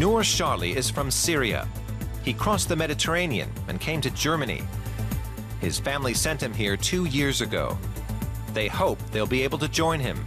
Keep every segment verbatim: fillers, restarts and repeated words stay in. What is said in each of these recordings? Noor Sharli is from Syria. He crossed the Mediterranean and came to Germany. His family sent him here two years ago. They hope they'll be able to join him.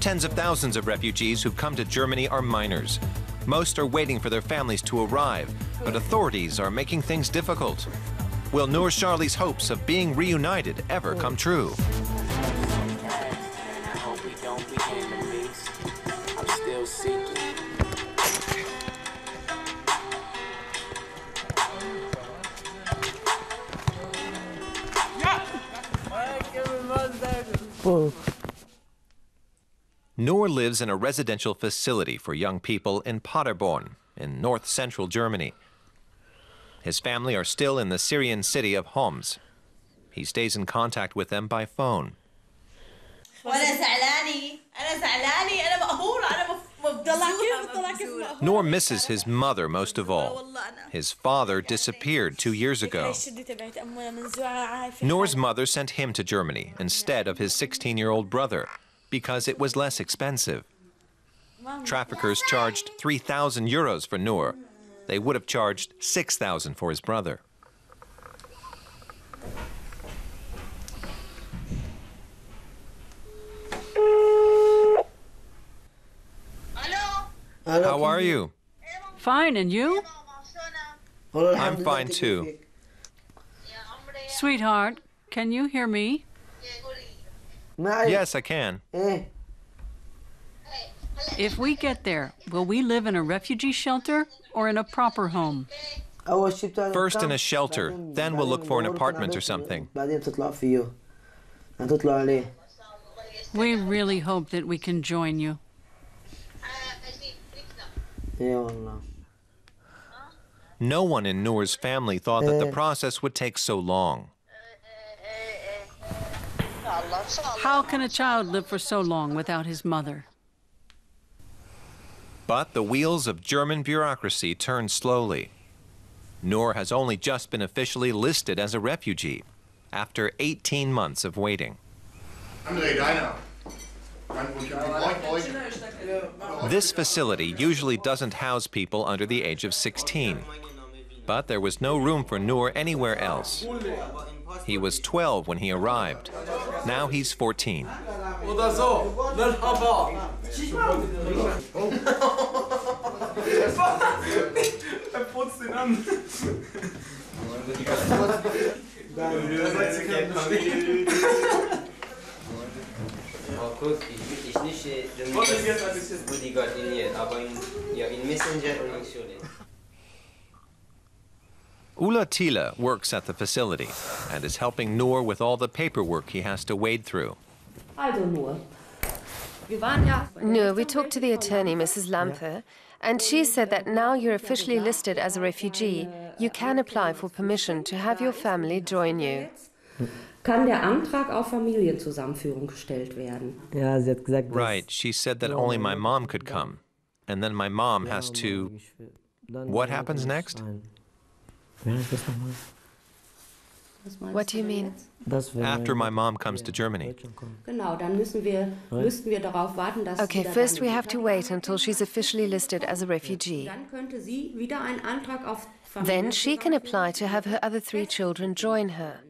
Tens of thousands of refugees who've come to Germany are minors. Most are waiting for their families to arrive, but authorities are making things difficult. Will Noor Sharli's hopes of being reunited ever come true? Noor lives in a residential facility for young people in Paderborn, in north-central Germany. His family are still in the Syrian city of Homs. He stays in contact with them by phone. Noor misses his mother most of all. His father disappeared two years ago. Noor's mother sent him to Germany instead of his sixteen-year-old brother because it was less expensive. Traffickers charged three thousand euros for Noor. They would have charged six thousand for his brother. How are you? Fine, and you? I'm fine too. Sweetheart, can you hear me? Yes, I can. If we get there, will we live in a refugee shelter or in a proper home? First in a shelter, then we'll look for an apartment or something. We really hope that we can join you. No one in Noor's family thought that the process would take so long. How can a child live for so long without his mother? But the wheels of German bureaucracy turn slowly. Noor has only just been officially listed as a refugee after eighteen months of waiting. This facility usually doesn't house people under the age of sixteen, but there was no room for Noor anywhere else. He was twelve when he arrived. Now he's fourteen. Ulla Thiele works at the facility and is helping Noor with all the paperwork he has to wade through. No, we talked to the attorney, Missus Lampe, and she said that now you're officially listed as a refugee, you can apply for permission to have your family join you. Right, she said that only my mom could come, and then my mom has to... What happens next? What do you mean? After my mom comes to Germany. Okay, first we have to wait until she's officially listed as a refugee. Then she can apply to have her other three children join her.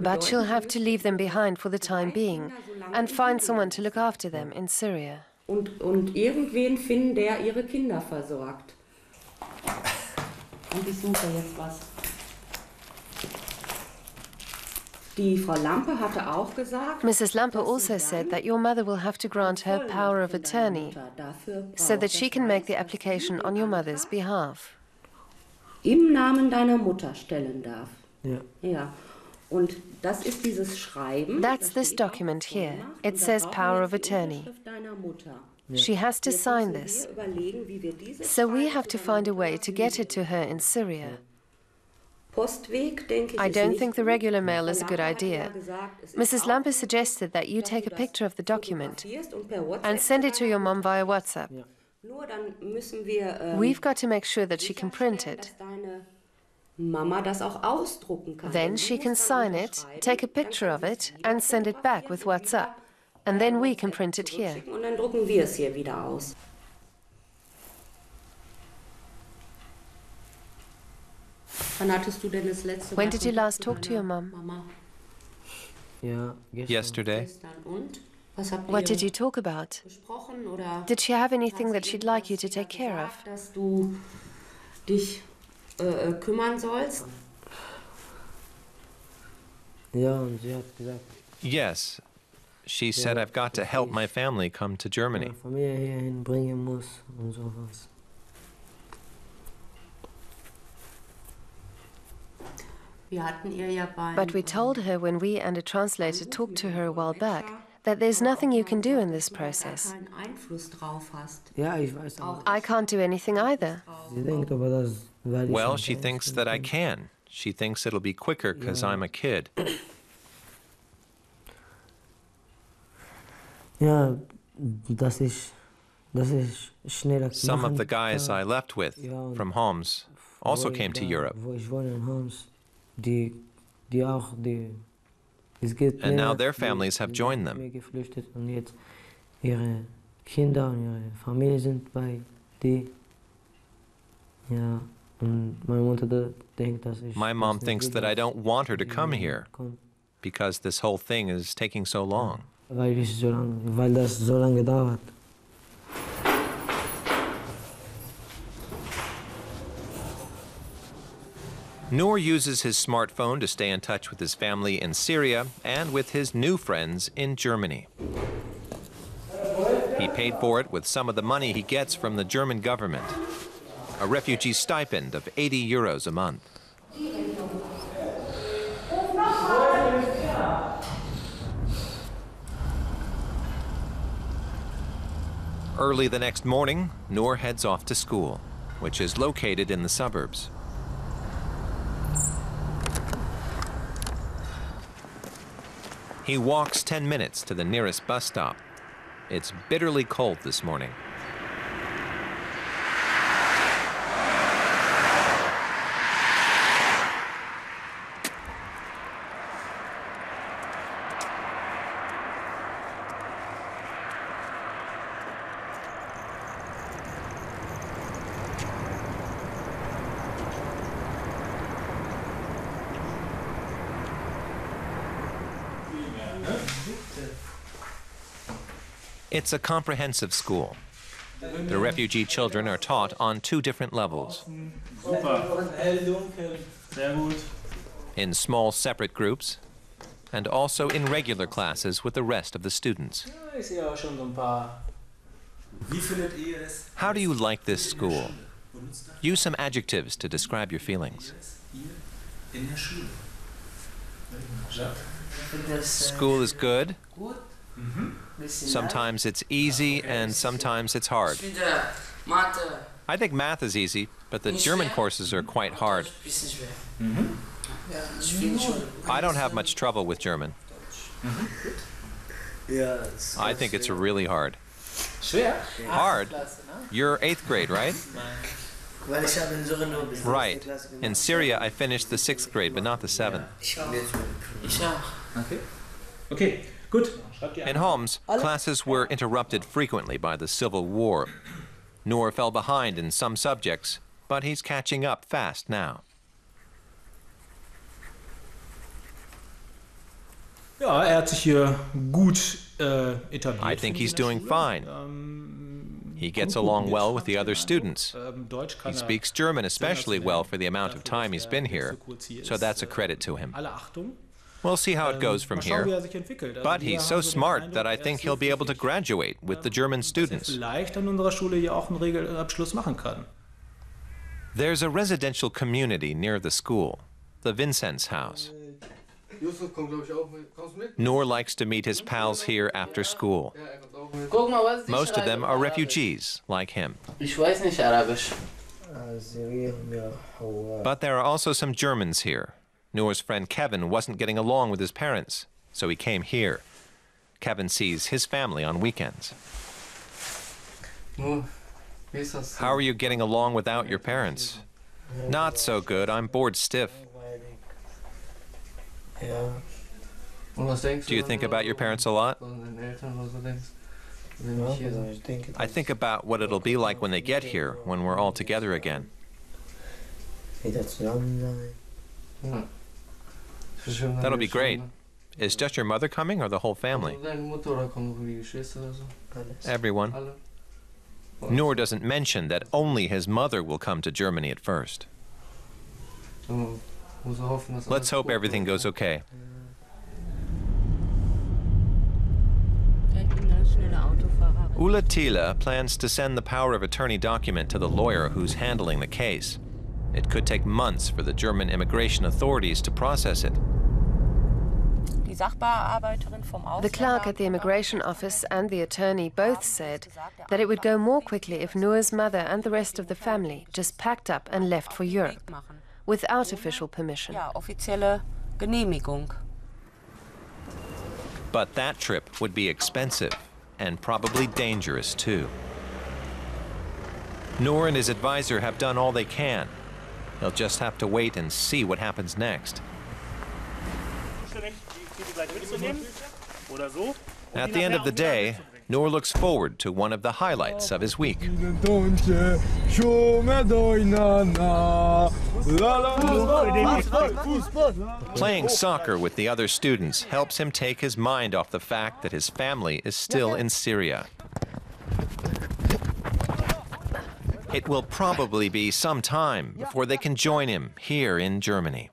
But she'll have to leave them behind for the time being and find someone to look after them in Syria. Missus Lampe also said that your mother will have to grant her power of attorney so that she can make the application on your mother's behalf. Im Namen deiner Mutter stellen darf. Yeah. That's this document here. It says power of attorney. She has to sign this. So we have to find a way to get it to her in Syria. I don't think the regular mail is a good idea. Missus Lampe suggested that you take a picture of the document and send it to your mom via WhatsApp. We've got to make sure that she can print it. Then she can sign it, take a picture of it, and send it back with WhatsApp. And then we can print it here. When did you last talk to your mom? Yesterday. What did you talk about? Did she have anything that she'd like you to take care of? Yes. She said, I've got to help my family come to Germany. But we told her when we and a translator talked to her a while back that there's nothing you can do in this process. I can't do anything either. Well, she thinks that I can. She thinks it'll be quicker because I'm a kid. Some of the guys I left with from Homs also came to Europe. And now their families have joined them. My mom thinks that I don't want her to come here because this whole thing is taking so long. Noor uses his smartphone to stay in touch with his family in Syria and with his new friends in Germany. He paid for it with some of the money he gets from the German government, a refugee stipend of eighty euros a month. Early the next morning, Noor heads off to school, which is located in the suburbs. He walks ten minutes to the nearest bus stop. It's bitterly cold this morning. It's a comprehensive school. The refugee children are taught on two different levels. In small separate groups, and also in regular classes with the rest of the students. How do you like this school? Use some adjectives to describe your feelings. School is good. Sometimes it's easy and sometimes it's hard. I think math is easy, but the German courses are quite hard. Mm-hmm. I don't have much trouble with German. Mm-hmm. I think it's really hard. Hard? You're eighth grade, right? Right. In Syria, I finished the sixth grade, but not the seventh. Okay. Okay. Good. In Homs, classes were interrupted frequently by the civil war. Noor fell behind in some subjects, but he's catching up fast now. I think he's doing fine. He gets along well with the other students. He speaks German especially well for the amount of time he's been here, so that's a credit to him. We'll see how it goes from here. But he's so smart that I think he'll be able to graduate with the German students. There's a residential community near the school, the Vincenz House. Noor likes to meet his pals here after school. Most of them are refugees, like him. But there are also some Germans here. Noor's friend Kevin wasn't getting along with his parents, so he came here. Kevin sees his family on weekends. How are you getting along without your parents? Not so good, I'm bored stiff. Do you think about your parents a lot? I think about what it'll be like when they get here, when we're all together again. That'll be great. Is just your mother coming or the whole family? Everyone. Noor doesn't mention that only his mother will come to Germany at first. Let's hope everything goes okay. Ulla Thiele plans to send the power of attorney document to the lawyer who's handling the case. It could take months for the German immigration authorities to process it. The clerk at the immigration office and the attorney both said that it would go more quickly if Noor's mother and the rest of the family just packed up and left for Europe, without official permission. But that trip would be expensive and probably dangerous too. Noor and his advisor have done all they can. They'll just have to wait and see what happens next. At the end of the day, Noor looks forward to one of the highlights of his week. Playing soccer with the other students helps him take his mind off the fact that his family is still in Syria. It will probably be some time before they can join him here in Germany.